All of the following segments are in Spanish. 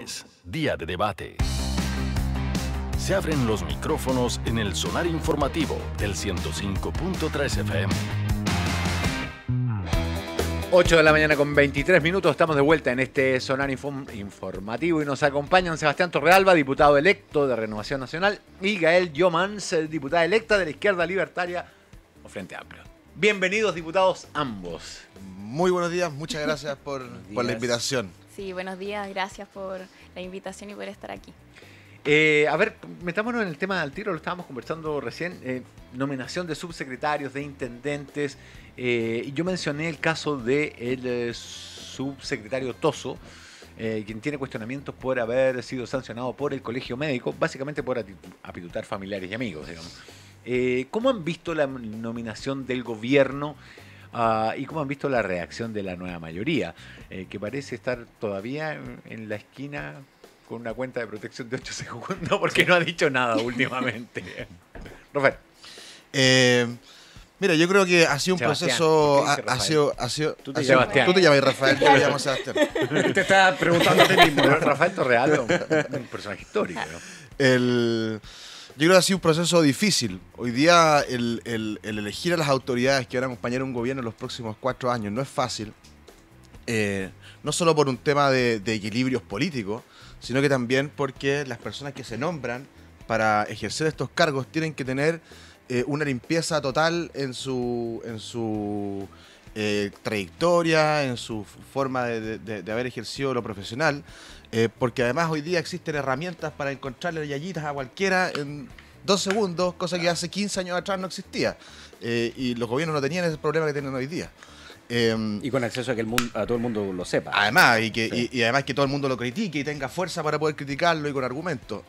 Es día de debate. Se abren los micrófonos en el sonar informativo del 105.3 FM. 8 de la mañana con 23 minutos, estamos de vuelta en este sonar informativo y nos acompañan Sebastián Torrealba, diputado electo de Renovación Nacional, y Gael Yeomans, diputada electa de la Izquierda Libertaria o Frente Amplio. Bienvenidos, diputados, ambos. Muy buenos días, muchas gracias por la invitación. Sí, buenos días, gracias por la invitación y por estar aquí. A ver, metámonos en el tema del tiro, lo estábamos conversando recién, nominación de subsecretarios, de intendentes, yo mencioné el caso del subsecretario Toso, quien tiene cuestionamientos por haber sido sancionado por el Colegio Médico, básicamente por apitutar familiares y amigos, digamos. ¿Cómo han visto la nominación del gobierno y cómo han visto la reacción de la nueva mayoría, que parece estar todavía en la esquina con una cuenta de protección de 8 segundos porque no ha dicho nada últimamente? Rafael. Mira, yo creo que ha sido un proceso... Tú te llamas Rafael, yo me llamo Sebastián. Te estás preguntando a ti mismo. Rafael Torrealba, un personaje histórico, ¿no? Yo creo que ha sido un proceso difícil. Hoy día el elegir a las autoridades que van a acompañar a un gobierno en los próximos 4 años no es fácil. No solo por un tema de equilibrios políticos, sino que también porque las personas que se nombran para ejercer estos cargos tienen que tener una limpieza total en su trayectoria, en su forma de haber ejercido lo profesional, porque además hoy día existen herramientas para encontrarle yayitas a cualquiera en 2 segundos, cosa que hace 15 años atrás no existía, y los gobiernos no tenían ese problema que tienen hoy día. Y con acceso a que todo el mundo lo sepa. Además, además que todo el mundo lo critique y tenga fuerza para poder criticarlo y con argumentos.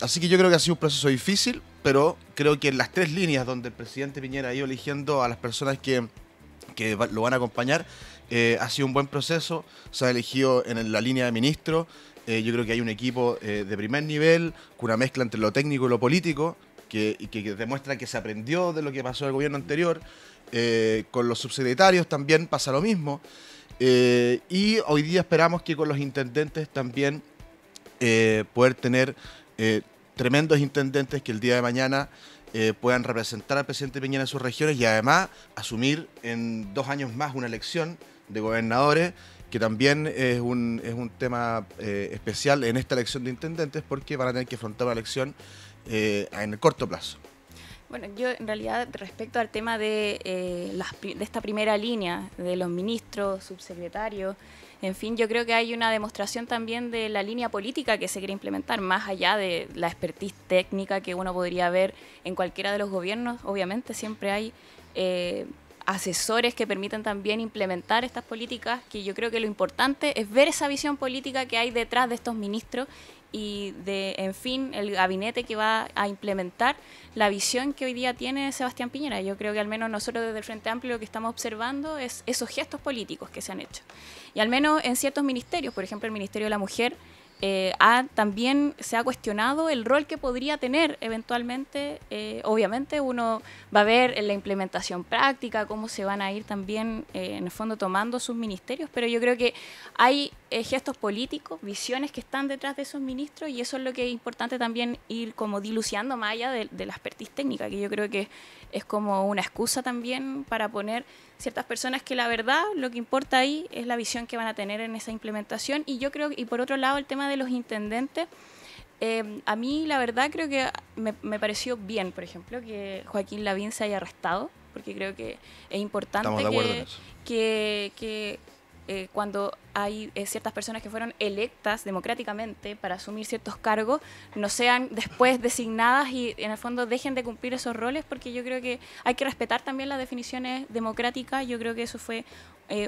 Así que yo creo que ha sido un proceso difícil, pero creo que en las 3 líneas donde el presidente Piñera ha ido eligiendo a las personas que lo van a acompañar, ha sido un buen proceso. Se ha elegido en la línea de ministro. Yo creo que hay un equipo de primer nivel, con una mezcla entre lo técnico y lo político, que demuestra que se aprendió de lo que pasó en el gobierno anterior. Con los subsecretarios también pasa lo mismo, y hoy día esperamos que con los intendentes también poder tener tremendos intendentes que el día de mañana puedan representar al presidente Piñera en sus regiones y además asumir en 2 años más una elección de gobernadores, que también es un tema especial en esta elección de intendentes, porque van a tener que afrontar una elección en el corto plazo. Bueno, yo en realidad respecto al tema de esta primera línea, de los ministros, subsecretarios, en fin, yo creo que hay una demostración también de la línea política que se quiere implementar, más allá de la expertise técnica que uno podría ver en cualquiera de los gobiernos. Obviamente siempre hay asesores que permitan también implementar estas políticas, que yo creo que lo importante es ver esa visión política que hay detrás de estos ministros y de, en fin, el gabinete que va a implementar la visión que hoy día tiene Sebastián Piñera. Yo creo que al menos nosotros desde el Frente Amplio lo que estamos observando es esos gestos políticos que se han hecho. Y al menos en ciertos ministerios, por ejemplo el Ministerio de la Mujer, también se ha cuestionado el rol que podría tener eventualmente. Obviamente uno va a ver la implementación práctica, cómo se van a ir también en el fondo tomando sus ministerios, pero yo creo que hay gestos políticos, visiones que están detrás de esos ministros, y eso es lo que es importante también ir como diluciando más allá de la expertise técnica, que yo creo que es como una excusa también para poner ciertas personas que la verdad lo que importa ahí es la visión que van a tener en esa implementación. Y yo creo, y por otro lado el tema de los intendentes, a mí la verdad creo que me pareció bien, por ejemplo, que Joaquín Lavín se haya arrestado, porque creo que es importante que cuando hay ciertas personas que fueron electas democráticamente para asumir ciertos cargos, no sean después designadas y en el fondo dejen de cumplir esos roles, porque yo creo que hay que respetar también las definiciones democráticas. Yo creo que eso fue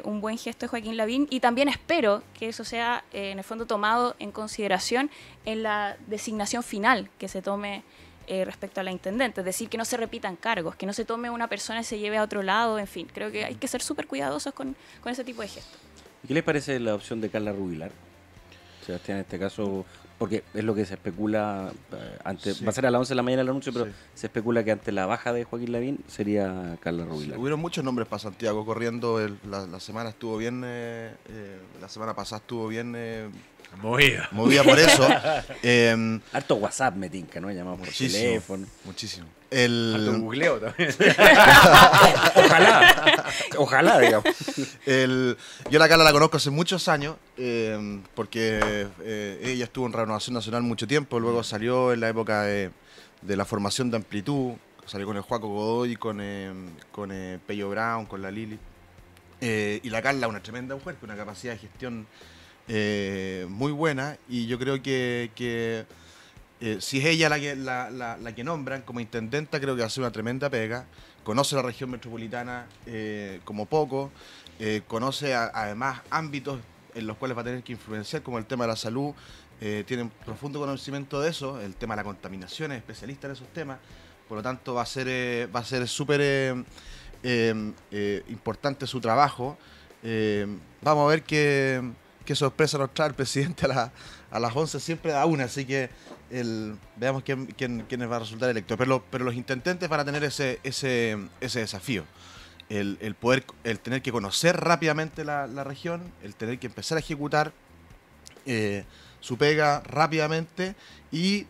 un buen gesto de Joaquín Lavín, y también espero que eso sea en el fondo tomado en consideración en la designación final que se tome respecto a la intendente, es decir, que no se repitan cargos, que no se tome una persona y se lleve a otro lado, en fin, creo que hay que ser súper cuidadosos con ese tipo de gestos. ¿Qué les parece la opción de Carla Rubilar, Sebastián, en este caso? Porque es lo que se especula, antes, sí. Va a ser a las 11 de la mañana el anuncio, pero sí. Se especula que ante la baja de Joaquín Lavín sería Carla Rubilar. Sí, hubieron muchos nombres para Santiago corriendo, la semana pasada estuvo bien Movida. Movida por eso. Harto WhatsApp me tinca, ¿no? Llamamos por teléfono. Muchísimo. Harto googleo también. Ojalá. Ojalá, digamos. Yo la Carla la conozco hace muchos años, porque ella estuvo en Renovación Nacional mucho tiempo, luego salió en la época de la formación de Amplitud, salió con el Joaco Godoy, con Pello Brown, con la Lili. Y la Carla, una tremenda mujer, con una capacidad de gestión muy buena, y yo creo que si es ella la que nombran como intendenta, creo que va a ser una tremenda pega. Conoce la región metropolitana como poco, conoce además ámbitos en los cuales va a tener que influenciar, como el tema de la salud, tiene un profundo conocimiento de eso, el tema de la contaminación, es especialista en esos temas, por lo tanto va a ser súper importante su trabajo. Vamos a ver qué sorpresa nos trae el presidente a las 11, siempre da una, así que veamos quién va a resultar electo. Pero los intendentes van a tener ese desafío, el tener que conocer rápidamente la región, el tener que empezar a ejecutar su pega rápidamente y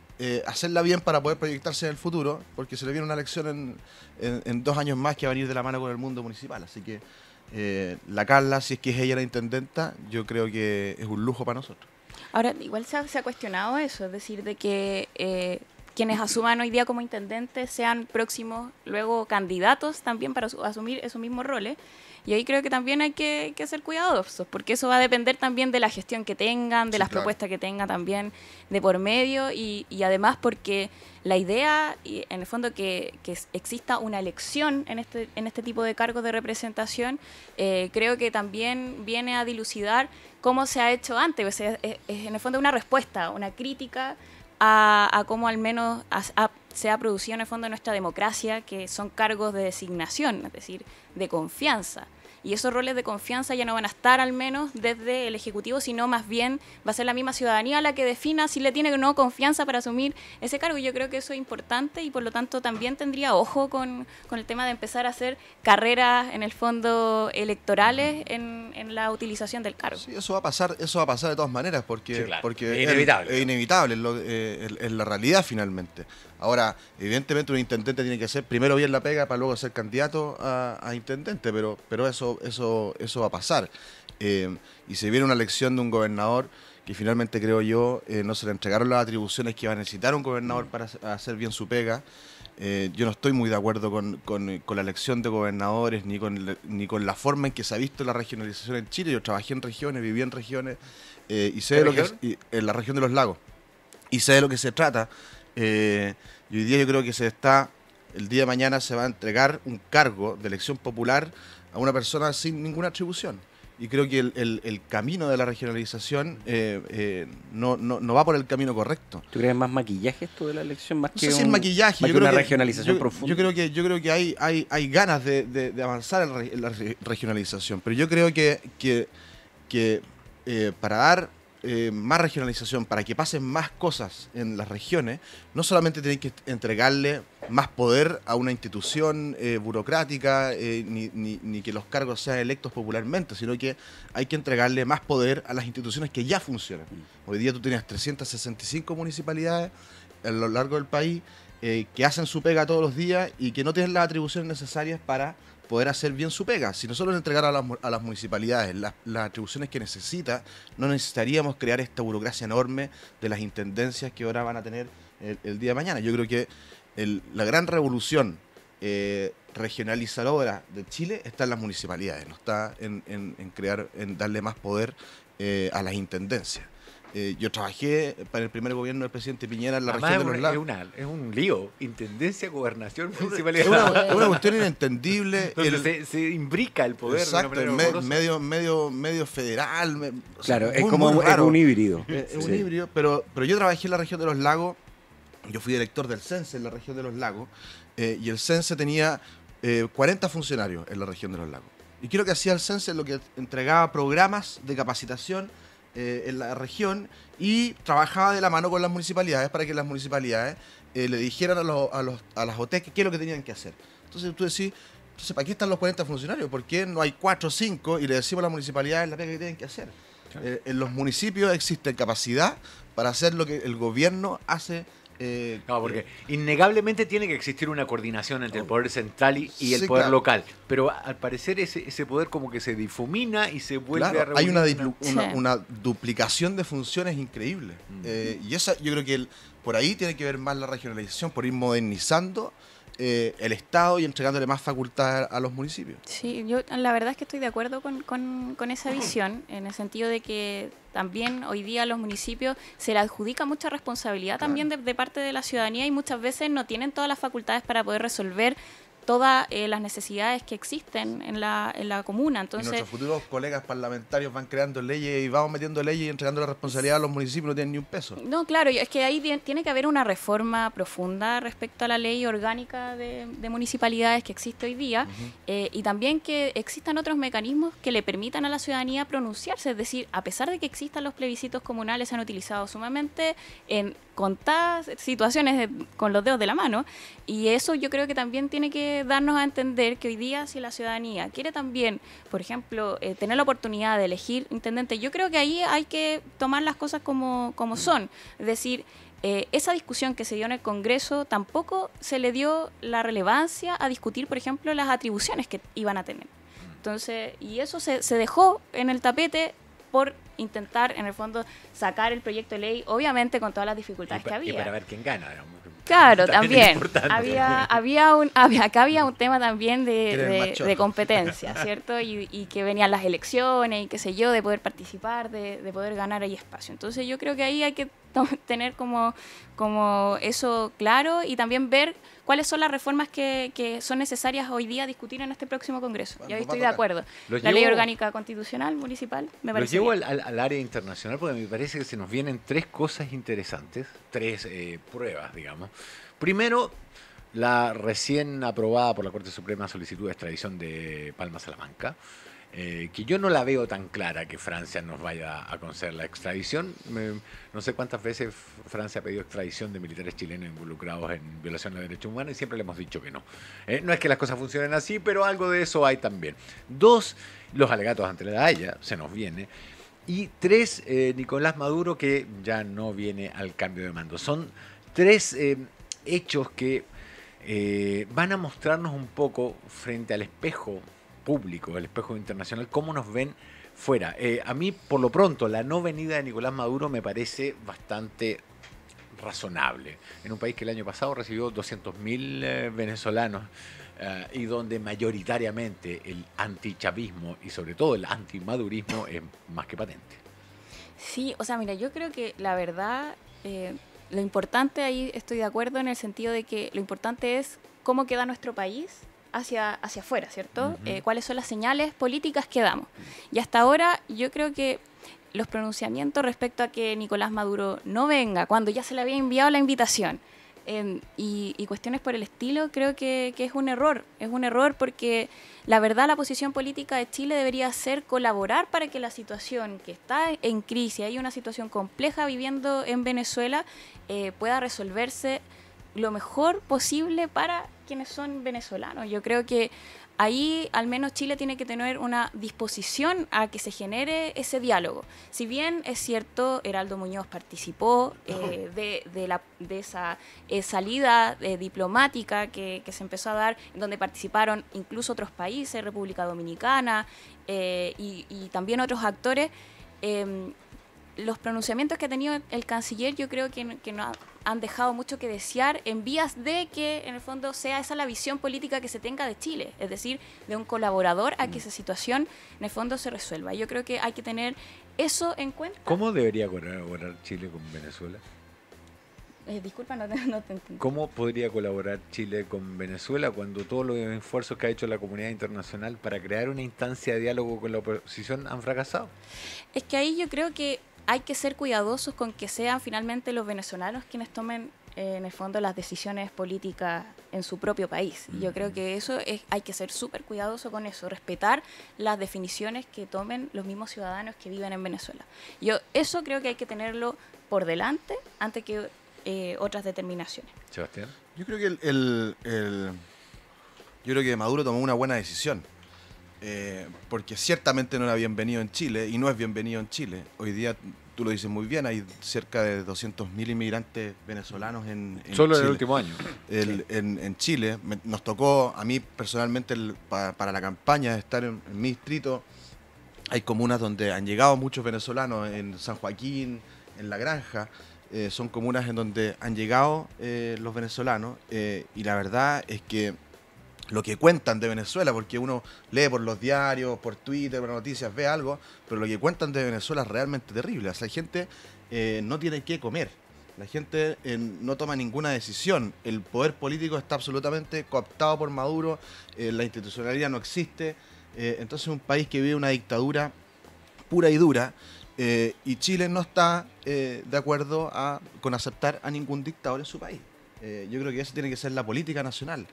hacerla bien para poder proyectarse en el futuro, porque se le viene una elección en 2 años más que va a venir de la mano con el mundo municipal, así que la Carla, si es que es ella la intendenta, yo creo que es un lujo para nosotros. Ahora, igual se ha cuestionado eso, es decir, de que quienes asuman hoy día como intendentes sean próximos luego candidatos también para asumir esos mismos roles, y ahí creo que también hay que ser cuidadosos, porque eso va a depender también de la gestión que tengan, de las propuestas que tengan también de por medio, y además porque la idea, y en el fondo, que exista una elección en este tipo de cargos de representación, creo que también viene a dilucidar cómo se ha hecho antes, o sea, es en el fondo una respuesta, una crítica a cómo al menos se ha producido en el fondo nuestra democracia, que son cargos de designación, es decir, de confianza. Y esos roles de confianza ya no van a estar al menos desde el Ejecutivo, sino más bien va a ser la misma ciudadanía la que defina si le tiene o no confianza para asumir ese cargo. Y yo creo que eso es importante y por lo tanto también tendría ojo con el tema de empezar a hacer carreras en el fondo electorales en la utilización del cargo. Sí, eso va a pasar de todas maneras, porque, sí, claro, porque es inevitable. Es inevitable, es la realidad finalmente. Ahora, evidentemente un intendente tiene que hacer primero bien la pega para luego ser candidato a intendente, pero eso va a pasar. Y se viene una elección de un gobernador que finalmente, creo yo, no se le entregaron las atribuciones que iba a necesitar un gobernador para hacer bien su pega. Yo no estoy muy de acuerdo con la elección de gobernadores ni con la forma en que se ha visto la regionalización en Chile. Yo trabajé en regiones, viví en regiones, y sé de lo que es, en la región de Los Lagos, y sé de lo que se trata. Y hoy día yo creo que el día de mañana se va a entregar un cargo de elección popular a una persona sin ninguna atribución. Y creo que el camino de la regionalización no va por el camino correcto. ¿Tú crees más maquillaje esto de la elección? Más no que sé si es maquillaje, más yo que creo una regionalización profunda. Yo creo que hay ganas de avanzar en la regionalización, pero yo creo que para dar más regionalización, para que pasen más cosas en las regiones, no solamente tienen que entregarle más poder a una institución burocrática, ni que los cargos sean electos popularmente, sino que hay que entregarle más poder a las instituciones que ya funcionan. Hoy día tú tienes 365 municipalidades a lo largo del país que hacen su pega todos los días y que no tienen las atribuciones necesarias para poder hacer bien su pega. Si nosotros le entregáramos a las municipalidades las atribuciones que necesita, no necesitaríamos crear esta burocracia enorme de las intendencias que ahora van a tener el día de mañana. Yo creo que la gran revolución regionalizadora de Chile está en las municipalidades, no está en darle más poder a las intendencias. Yo trabajé para el primer gobierno del presidente Piñera en la región de Los Lagos. Es un lío. Intendencia, gobernación, municipalidad. Es una cuestión inentendible. Se imbrica el poder. Exacto, medio federal. Claro, o sea, es un híbrido. Es un híbrido, pero yo trabajé en la región de Los Lagos. Yo fui director del CENSE en la región de Los Lagos. Y el CENSE tenía 40 funcionarios en la región de Los Lagos. Y creo que hacía el CENSE lo que entregaba programas de capacitación en la región, y trabajaba de la mano con las municipalidades para que las municipalidades le dijeran a las OTEC qué es lo que tenían que hacer. Entonces tú decís, ¿para qué están los 40 funcionarios? ¿Por qué no hay 4 o 5 y le decimos a las municipalidades la pega que tienen que hacer? En los municipios existe capacidad para hacer lo que el gobierno hace. No, porque innegablemente tiene que existir una coordinación entre el poder central y el poder local, pero al parecer ese poder como que se difumina y se vuelve a reunir. Hay una duplicación de funciones increíble. Y esa, yo creo que por ahí tiene que ver más la regionalización, por ir modernizando el Estado y entregándole más facultad a los municipios. Sí, yo la verdad es que estoy de acuerdo con esa visión, en el sentido de que también hoy día a los municipios se le adjudica mucha responsabilidad también de parte de la ciudadanía, y muchas veces no tienen todas las facultades para poder resolver todas las necesidades que existen en la comuna. Entonces, nuestros futuros colegas parlamentarios van creando leyes y vamos metiendo leyes y entregando la responsabilidad a los municipios, no tienen ni un peso. No, claro, es que ahí tiene que haber una reforma profunda respecto a la ley orgánica de municipalidades que existe hoy día, y también que existan otros mecanismos que le permitan a la ciudadanía pronunciarse, es decir, a pesar de que existan los plebiscitos comunales, se han utilizado sumamente en contadas situaciones con los dedos de la mano, y eso yo creo que también tiene que darnos a entender que hoy día, si la ciudadanía quiere también, por ejemplo, tener la oportunidad de elegir intendente, yo creo que ahí hay que tomar las cosas como son, es decir, esa discusión que se dio en el Congreso tampoco se le dio la relevancia a discutir, por ejemplo, las atribuciones que iban a tener. Entonces, y eso se dejó en el tapete por intentar, en el fondo, sacar el proyecto de ley, obviamente con todas las dificultades que había. Y para ver quién gana. Claro, también. Había un tema también de competencia, ¿cierto? Y que venían las elecciones y qué sé yo, de poder participar, de poder ganar ahí espacio. Entonces yo creo que ahí hay que tener como eso claro, y también ver cuáles son las reformas que son necesarias hoy día discutir en este próximo Congreso. Bueno, y ahí estoy de acuerdo. La ley orgánica constitucional, municipal, me parece. Lo llevo al área internacional porque me parece que se nos vienen tres cosas interesantes, tres pruebas, digamos. Primero, la recién aprobada por la Corte Suprema solicitud de extradición de Palma Salamanca. Que yo no la veo tan clara que Francia nos vaya a conceder la extradición. No sé cuántas veces Francia ha pedido extradición de militares chilenos involucrados en violación de los derechos humanos y siempre le hemos dicho que no. No es que las cosas funcionen así, pero algo de eso hay también. Dos, los alegatos ante la Haya, se nos viene. Y tres, Nicolás Maduro, que ya no viene al cambio de mando. Son tres hechos que van a mostrarnos un poco frente al espejo público, el espejo internacional, cómo nos ven fuera. A mí, por lo pronto, la no venida de Nicolás Maduro me parece bastante razonable. En un país que el año pasado recibió 200.000 venezolanos y donde mayoritariamente el antichavismo y sobre todo el antimadurismo es más que patente. Sí, o sea, mira, yo creo que la verdad, lo importante, ahí estoy de acuerdo en el sentido de que lo importante es cómo queda nuestro país hacia afuera, ¿cierto? ¿Cuáles son las señales políticas que damos? Y hasta ahora yo creo que los pronunciamientos respecto a que Nicolás Maduro no venga, cuando ya se le había enviado la invitación, y cuestiones por el estilo, creo que es un error porque la verdad la posición política de Chile debería ser colaborar para que la situación que está en crisis, hay una situación compleja viviendo en Venezuela, pueda resolverse lo mejor posible para quienes son venezolanos. Yo creo que ahí al menos Chile tiene que tener una disposición a que se genere ese diálogo. Si bien es cierto, Heraldo Muñoz participó de esa salida diplomática que se empezó a dar, donde participaron incluso otros países, República Dominicana y también otros actores, los pronunciamientos que ha tenido el canciller yo creo que no han dejado mucho que desear en vías de que en el fondo sea esa la visión política que se tenga de Chile, es decir, de un colaborador a que esa situación en el fondo se resuelva. Yo creo que hay que tener eso en cuenta. ¿Cómo debería colaborar Chile con Venezuela? Disculpa, no te entiendo. ¿Cómo podría colaborar Chile con Venezuela cuando todos los esfuerzos que ha hecho la comunidad internacional para crear una instancia de diálogo con la oposición han fracasado? Es que ahí yo creo que hay que ser cuidadosos con que sean finalmente los venezolanos quienes tomen en el fondo las decisiones políticas en su propio país. Yo creo que eso hay que ser súper cuidadoso con eso, respetar las definiciones que tomen los mismos ciudadanos que viven en Venezuela. Eso creo que hay que tenerlo por delante antes que otras determinaciones. Sebastián. Yo creo que Maduro tomó una buena decisión. porque ciertamente no era bienvenido en Chile y no es bienvenido en Chile. Hoy día, tú lo dices muy bien, hay cerca de 200.000 inmigrantes venezolanos en solo Chile. En el último año. En Chile. Nos tocó, a mí personalmente, para la campaña, estar en mi distrito. Hay comunas donde han llegado muchos venezolanos, en San Joaquín, en La Granja. Son comunas en donde han llegado los venezolanos, y la verdad es que lo que cuentan de Venezuela, porque uno lee por los diarios, por Twitter, por las noticias, ve algo, pero lo que cuentan de Venezuela es realmente terrible. O sea, la gente no tiene qué comer, la gente no toma ninguna decisión, el poder político está absolutamente cooptado por Maduro, la institucionalidad no existe. Entonces es un país que vive una dictadura pura y dura, y Chile no está de acuerdo con aceptar a ningún dictador en su país. Yo creo que esa tiene que ser la política nacional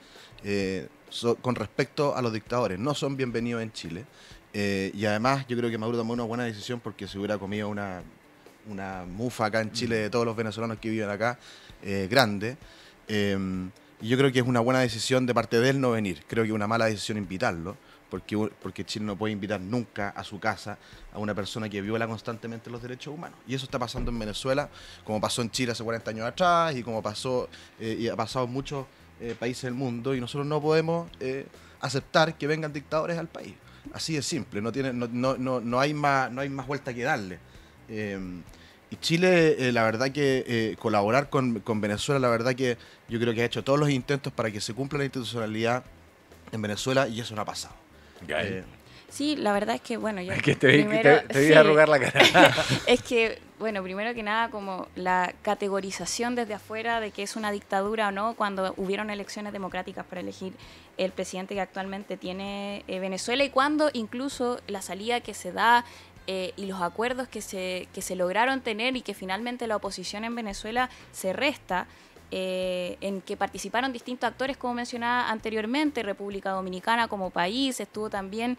con respecto a los dictadores. No son bienvenidos en Chile, y además yo creo que Maduro tomó una buena decisión, porque se hubiera comido una mufa acá en Chile de todos los venezolanos que viven acá, grande. Y yo creo que es una buena decisión de parte de él no venir. Creo que es una mala decisión invitarlo, porque Chile no puede invitar nunca a su casa a una persona que viola constantemente los derechos humanos. Y eso está pasando en Venezuela, como pasó en Chile hace 40 años atrás, y como pasó y ha pasado en muchos países del mundo, y nosotros no podemos aceptar que vengan dictadores al país. Así de simple, no hay más vuelta que darle. Y Chile, la verdad que colaborar con Venezuela, la verdad que yo creo que ha hecho todos los intentos para que se cumpla la institucionalidad en Venezuela, y eso no ha pasado. Sí, la verdad es que, bueno, yo... Es que te voy a arrugar la cara. Es que, bueno, primero que nada, como la categorización desde afuera de que es una dictadura o no, cuando hubieron elecciones democráticas para elegir el presidente que actualmente tiene Venezuela, y cuando incluso la salida que se da y los acuerdos que se lograron tener, y que finalmente la oposición en Venezuela se resta, en que participaron distintos actores, como mencionaba anteriormente, República Dominicana como país, estuvo también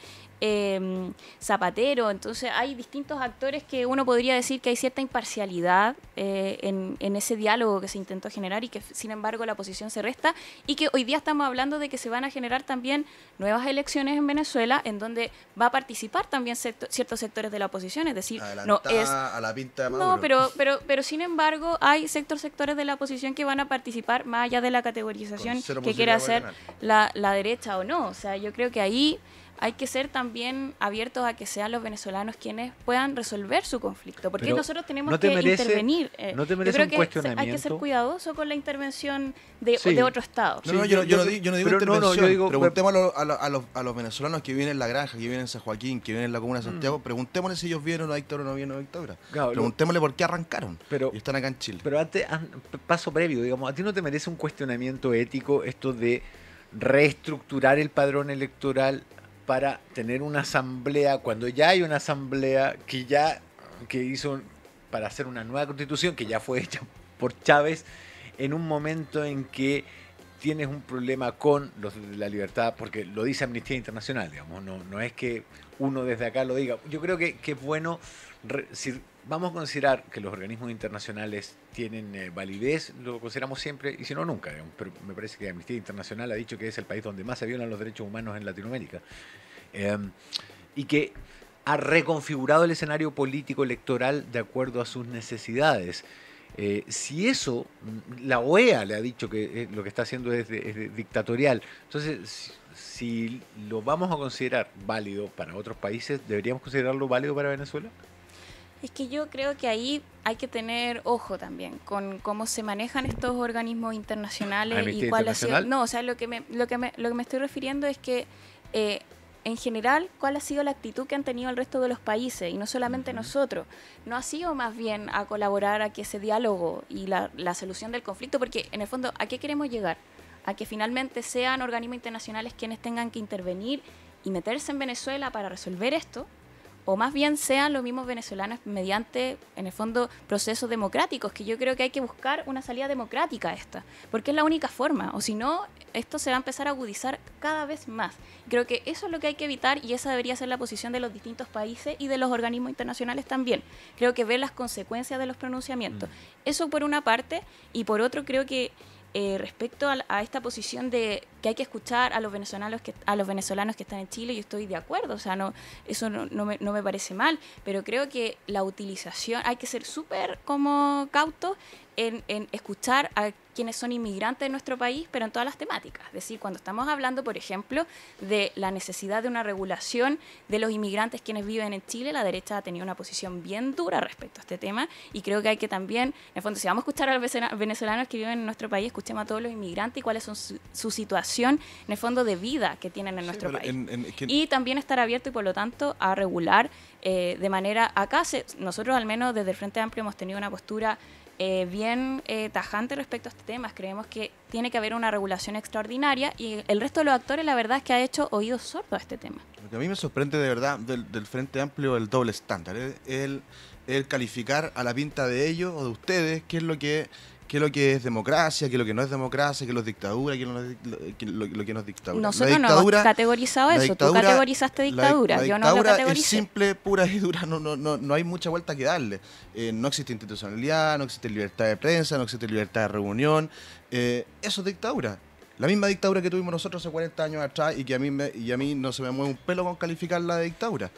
Zapatero. Entonces hay distintos actores que uno podría decir que hay cierta imparcialidad en ese diálogo que se intentó generar, y que sin embargo la oposición se resta, y que hoy día estamos hablando de que se van a generar también nuevas elecciones en Venezuela, en donde va a participar también ciertos sectores de la oposición, es decir, adelantada no es a la pinta de Maduro. No, pero sin embargo hay sectores de la oposición que van a participar, más allá de la categorización que quiera hacer la derecha o no. O sea, yo creo que ahí hay que ser también abiertos a que sean los venezolanos quienes puedan resolver su conflicto, porque nosotros tenemos intervenir. ¿No te merece un cuestionamiento? Hay que ser cuidadoso con la intervención de otro Estado. No, yo no digo intervención. No, yo digo, preguntémoslo a los venezolanos que viven en La Granja, que viven en San Joaquín, que viven en la comuna de Santiago, preguntémosle si ellos vieron una dictadura o no vieron una dictadura. Claro, preguntémosle por qué arrancaron y están acá en Chile. Pero antes, paso previo, digamos, ¿a ti no te merece un cuestionamiento ético esto de reestructurar el padrón electoral para tener una asamblea, cuando ya hay una asamblea que hizo para hacer una nueva constitución, que ya fue hecha por Chávez, en un momento en que tienes un problema con los de la libertad, porque lo dice Amnistía Internacional, digamos, no es que uno desde acá lo diga. Yo creo que es bueno, si vamos a considerar que los organismos internacionales tienen validez, lo consideramos siempre, y si no, nunca, digamos, pero me parece que Amnistía Internacional ha dicho que es el país donde más se violan los derechos humanos en Latinoamérica, y que ha reconfigurado el escenario político electoral de acuerdo a sus necesidades. Si eso, la OEA le ha dicho que lo que está haciendo es dictatorial. Entonces, si lo vamos a considerar válido para otros países, ¿deberíamos considerarlo válido para Venezuela? Es que yo creo que ahí hay que tener ojo también con cómo se manejan estos organismos internacionales y cuál ha sido... No, o sea, lo que me estoy refiriendo es que... en general, ¿cuál ha sido la actitud que han tenido el resto de los países? Y no solamente nosotros. No ha sido más bien a colaborar a que ese diálogo y la solución del conflicto, porque en el fondo, ¿a qué queremos llegar? A que finalmente sean organismos internacionales quienes tengan que intervenir y meterse en Venezuela para resolver esto, o más bien sean los mismos venezolanos mediante, en el fondo, procesos democráticos, que yo creo que hay que buscar una salida democrática a esta, porque es la única forma, o si no... esto se va a empezar a agudizar cada vez más. Creo que eso es lo que hay que evitar, y esa debería ser la posición de los distintos países y de los organismos internacionales también. Creo que ver las consecuencias de los pronunciamientos. Eso por una parte, y por otro creo que respecto a esta posición de que hay que escuchar a los venezolanos que están en Chile, yo estoy de acuerdo, o sea, no, eso no me parece mal, pero creo que la utilización, hay que ser súper como cautos en escuchar a quienes son inmigrantes de nuestro país, pero en todas las temáticas. Es decir, cuando estamos hablando, por ejemplo, de la necesidad de una regulación de los inmigrantes quienes viven en Chile, la derecha ha tenido una posición bien dura respecto a este tema, y creo que hay que también, en el fondo, si vamos a escuchar a los venezolanos que viven en nuestro país, escuchemos a todos los inmigrantes y cuáles son su situación, en el fondo, de vida que tienen en nuestro país. Y también estar abierto y, por lo tanto, a regular de manera... Acá nosotros, al menos desde el Frente Amplio, hemos tenido una postura bien tajante respecto a este tema. Creemos que tiene que haber una regulación extraordinaria y el resto de los actores, la verdad, es que ha hecho oídos sordos a este tema. Lo que a mí me sorprende de verdad del Frente Amplio, el doble estándar, el calificar a la pinta de ellos o de ustedes qué es lo que es democracia, qué es lo que no es democracia, qué es lo que es dictadura, qué no es dictadura. Nosotros no hemos categorizado eso, tú categorizaste dictadura, yo no lo categoricé. Es simple, pura y dura, no hay mucha vuelta que darle. No existe institucionalidad, no existe libertad de prensa, no existe libertad de reunión, eso es dictadura. La misma dictadura que tuvimos nosotros hace 40 años atrás y que a mí no se me mueve un pelo con calificarla de dictadura.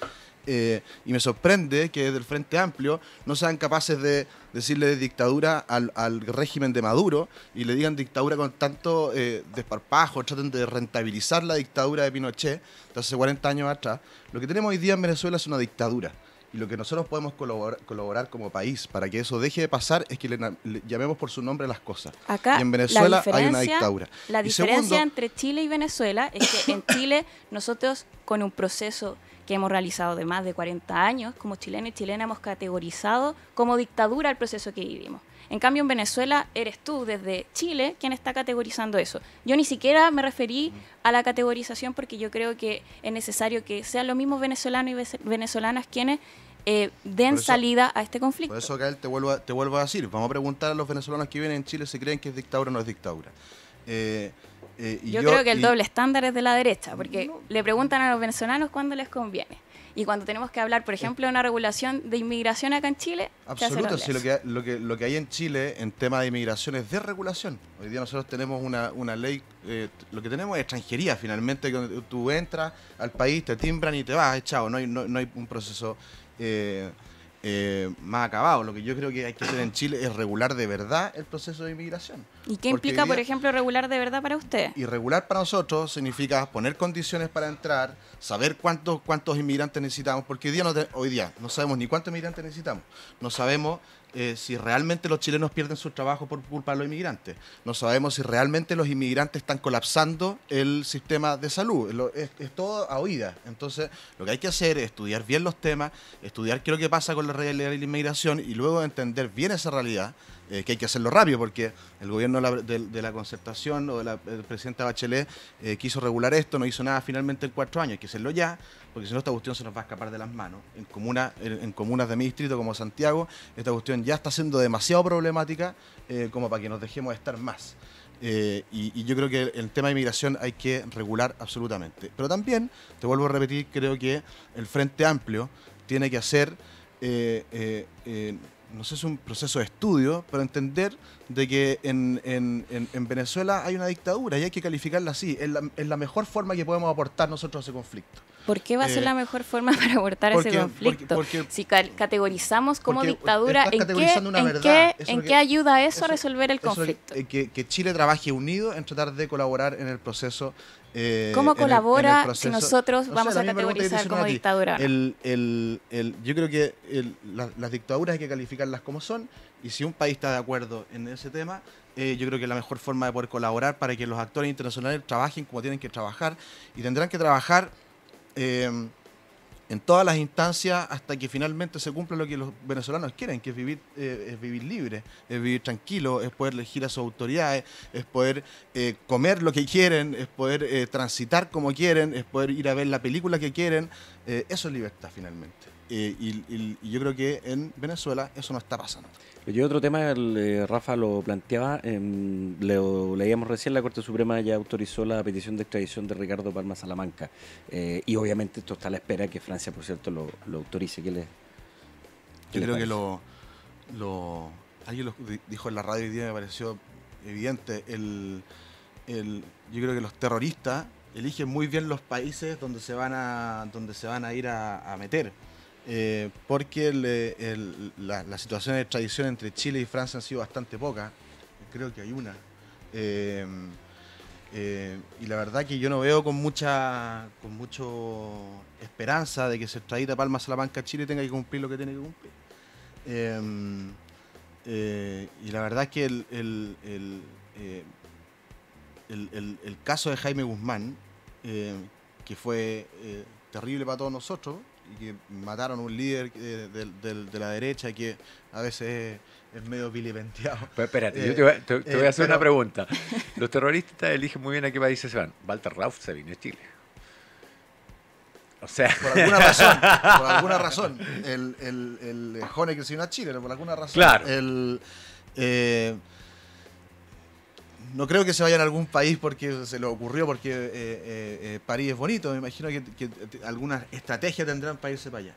Y me sorprende que desde el Frente Amplio no sean capaces de decirle dictadura al régimen de Maduro y le digan dictadura con tanto desparpajo, traten de rentabilizar la dictadura de Pinochet de hace 40 años atrás. Lo que tenemos hoy día en Venezuela es una dictadura. Y lo que nosotros podemos colaborar como país para que eso deje de pasar es que le llamemos por su nombre las cosas. Acá, y en Venezuela hay una dictadura. La diferencia entre Chile y Venezuela es que en Chile nosotros, con un proceso que hemos realizado de más de 40 años, como chilenos y chilenas hemos categorizado como dictadura el proceso que vivimos. En cambio, en Venezuela eres tú, desde Chile, quien está categorizando eso. Yo ni siquiera me referí a la categorización porque yo creo que es necesario que sean los mismos venezolanos y venezolanas quienes den salida a este conflicto. Por eso, Gael, te vuelvo a decir, vamos a preguntar a los venezolanos que viven en Chile si creen que es dictadura o no es dictadura. Yo creo que el doble estándar es de la derecha, porque le preguntan a los venezolanos cuándo les conviene. Y cuando tenemos que hablar, por ejemplo, de una regulación de inmigración acá en Chile... Absoluto, sí, lo que hay en Chile en tema de inmigración es desregulación. Hoy día nosotros tenemos una ley, lo que tenemos es extranjería, finalmente, cuando tú entras al país, te timbran y te vas, chao, no hay un proceso más acabado. Lo que yo creo que hay que hacer en Chile es regular de verdad el proceso de inmigración. ¿Y qué implica, por ejemplo, regular de verdad para usted? Y regular para nosotros significa poner condiciones para entrar, saber cuántos inmigrantes necesitamos, porque hoy día no sabemos ni cuántos inmigrantes necesitamos, no sabemos si realmente los chilenos pierden su trabajo por culpa de los inmigrantes, no sabemos si realmente los inmigrantes están colapsando el sistema de salud, es todo a oídas. Entonces lo que hay que hacer es estudiar bien los temas, estudiar qué es lo que pasa con la realidad de la inmigración y luego entender bien esa realidad, que hay que hacerlo rápido porque el gobierno de la Concertación o del presidente Bachelet quiso regular esto, no hizo nada finalmente en 4 años, hay que hacerlo ya, porque si no esta cuestión se nos va a escapar de las manos. En comunas de mi distrito como Santiago, esta cuestión ya está siendo demasiado problemática como para que nos dejemos estar más. Y yo creo que el tema de inmigración hay que regular absolutamente. Pero también, te vuelvo a repetir, creo que el Frente Amplio tiene que hacer... no sé si es un proceso de estudio, pero entender de que en Venezuela hay una dictadura y hay que calificarla así. Es la mejor forma que podemos aportar nosotros a ese conflicto. ¿Por qué va a ser la mejor forma para abortar ese conflicto? Si categorizamos como dictadura, ¿en qué ayuda eso a resolver el conflicto? Que Chile trabaje unido en tratar de colaborar en el proceso. ¿Cómo colabora si nosotros vamos a categorizar como dictadura? Yo creo que las dictaduras hay que calificarlas como son, y si un país está de acuerdo en ese tema, yo creo que es la mejor forma de poder colaborar para que los actores internacionales trabajen como tienen que trabajar, y tendrán que trabajar en todas las instancias hasta que finalmente se cumpla lo que los venezolanos quieren, que es vivir libre, es vivir tranquilo, es poder elegir a sus autoridades, es poder comer lo que quieren, es poder transitar como quieren, es poder ir a ver la película que quieren. Eso es libertad finalmente. Y yo creo que en Venezuela eso no está pasando. Yo otro tema, Rafa lo planteaba, lo leíamos recién, la Corte Suprema ya autorizó la petición de extradición de Ricardo Palma Salamanca. Y obviamente esto está a la espera que Francia, por cierto, lo autorice. Yo creo que alguien lo dijo en la radio hoy día, me pareció evidente. Yo creo que los terroristas eligen muy bien los países donde se van a ir a meter. Porque las situaciones de extradición entre Chile y Francia han sido bastante pocas, creo que hay una. Y la verdad que yo no veo con mucho esperanza de que se extradite Palma Salamanca a Chile y tenga que cumplir lo que tiene que cumplir. Y la verdad que el caso de Jaime Guzmán, que fue terrible para todos nosotros, y que mataron a un líder de la derecha que a veces es medio vilipendiado. Pero espérate, yo te voy a hacer una pregunta. Los terroristas eligen muy bien a qué países se van. Walter Rauf se vino a Chile. O sea... Por alguna razón. El Honecker se vino a Chile, pero por alguna razón. Claro. No creo que se vayan a algún país porque se le ocurrió, porque París es bonito. Me imagino que alguna estrategia tendrán para irse para allá.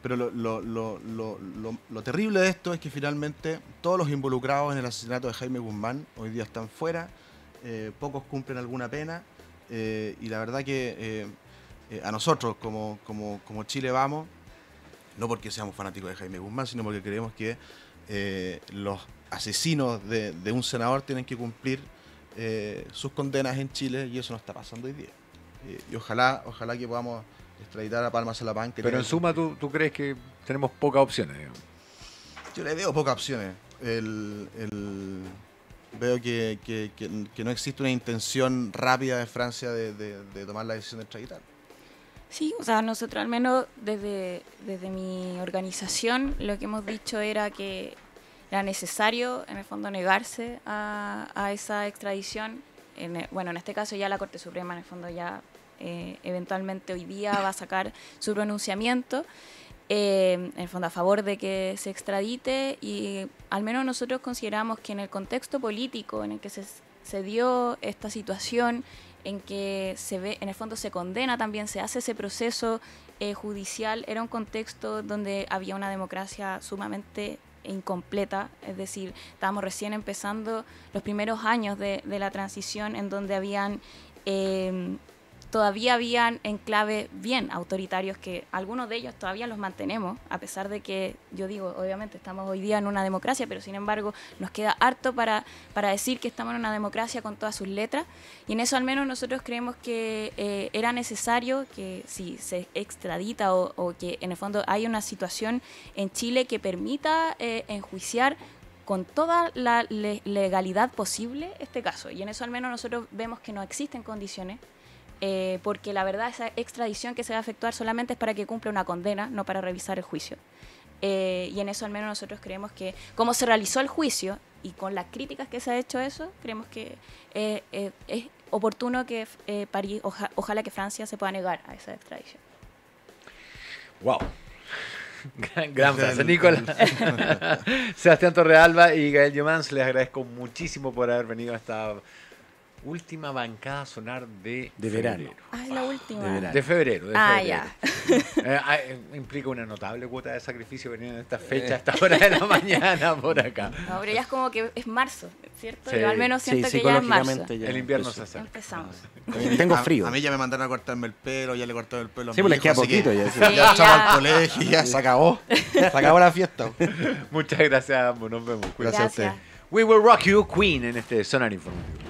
Pero lo terrible de esto es que finalmente todos los involucrados en el asesinato de Jaime Guzmán hoy día están fuera, pocos cumplen alguna pena, y la verdad que a nosotros como Chile vamos, no porque seamos fanáticos de Jaime Guzmán, sino porque creemos que los asesinos de un senador tienen que cumplir sus condenas en Chile, y eso no está pasando hoy día. Y ojalá que podamos extraditar a Palma Salamanca. Pero en suma, ¿tú crees que tenemos pocas opciones, digamos? Yo le veo pocas opciones. Veo que no existe una intención rápida de Francia de tomar la decisión de extraditar. Sí, o sea, nosotros al menos desde mi organización lo que hemos dicho era que era necesario, en el fondo, negarse a esa extradición. En este caso ya la Corte Suprema, en el fondo, ya eventualmente hoy día va a sacar su pronunciamiento, en el fondo, a favor de que se extradite, y al menos nosotros consideramos que en el contexto político en el que se dio esta situación, en que se ve, en el fondo se condena también, se hace ese proceso judicial, era un contexto donde había una democracia sumamente incompleta, es decir, estábamos recién empezando los primeros años de la transición, en donde todavía habían enclaves bien autoritarios, que algunos de ellos todavía los mantenemos, a pesar de que, yo digo, obviamente estamos hoy día en una democracia, pero sin embargo nos queda harto para decir que estamos en una democracia con todas sus letras, y en eso al menos nosotros creemos que era necesario que si se extradita o que en el fondo hay una situación en Chile que permita enjuiciar con toda la legalidad posible este caso, y en eso al menos nosotros vemos que no existen condiciones. Porque la verdad esa extradición que se va a efectuar solamente es para que cumpla una condena, no para revisar el juicio. Y en eso al menos nosotros creemos que, como se realizó el juicio y con las críticas que se ha hecho eso, creemos que es oportuno que París, ojalá que Francia se pueda negar a esa extradición. ¡Wow! Gran frase, Nicolás. Sebastián Torrealba y Gael Yeomans, les agradezco muchísimo por haber venido a esta... última bancada a sonar de verano. Ah, la última. De febrero. Ya. Implica una notable cuota de sacrificio venir en esta fecha, a esta hora de la mañana por acá. No, pero ya es como que es marzo, ¿cierto? Sí. Yo al menos siento que ya es marzo. Ya el invierno se acerca. Empezamos. Tengo frío. A mí ya me mandaron a cortarme el pelo, ya le cortaron el pelo a mi hijo, les queda poquito ya. Ya estaba al colegio y ya se acabó. Se acabó la fiesta. Muchas gracias a ambos, nos vemos. Gracias a usted. We Will Rock You, Queen, en este Sonar Informativo.